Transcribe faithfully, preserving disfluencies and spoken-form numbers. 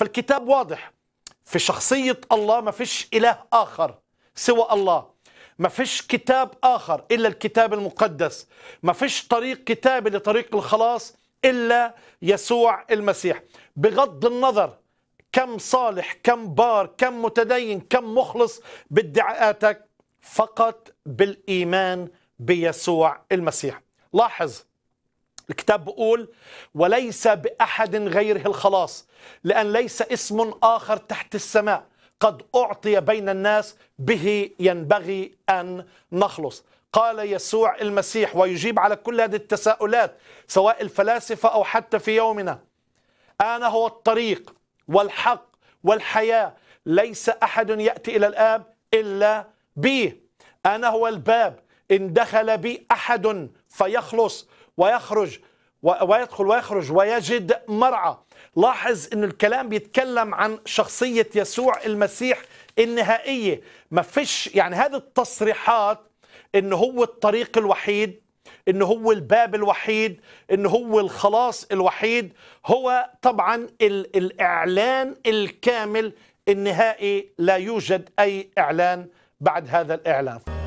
فالكتاب واضح في شخصية الله، ما فيش إله آخر سوى الله، ما فيش كتاب آخر إلا الكتاب المقدس، ما فيش طريق كتابي لطريق الخلاص إلا يسوع المسيح. بغض النظر كم صالح، كم بار، كم متدين، كم مخلص بادعاءاتك، فقط بالإيمان بيسوع المسيح. لاحظ الكتاب بيقول وليس بأحد غيره الخلاص، لأن ليس اسم آخر تحت السماء قد أعطي بين الناس به ينبغي أن نخلص. قال يسوع المسيح ويجيب على كل هذه التساؤلات سواء الفلاسفة أو حتى في يومنا: أنا هو الطريق والحق والحياة، ليس أحد يأتي إلى الآب إلا بي، أنا هو الباب، إن دخل بي أحد فيخلص ويخرج ويدخل ويخرج ويجد مرعى. لاحظ أن الكلام بيتكلم عن شخصية يسوع المسيح النهائية. ما فيش يعني هذه التصريحات أنه هو الطريق الوحيد، أنه هو الباب الوحيد، أنه هو الخلاص الوحيد، هو طبعا الإعلان الكامل النهائي، لا يوجد أي إعلان بعد هذا الإعلان.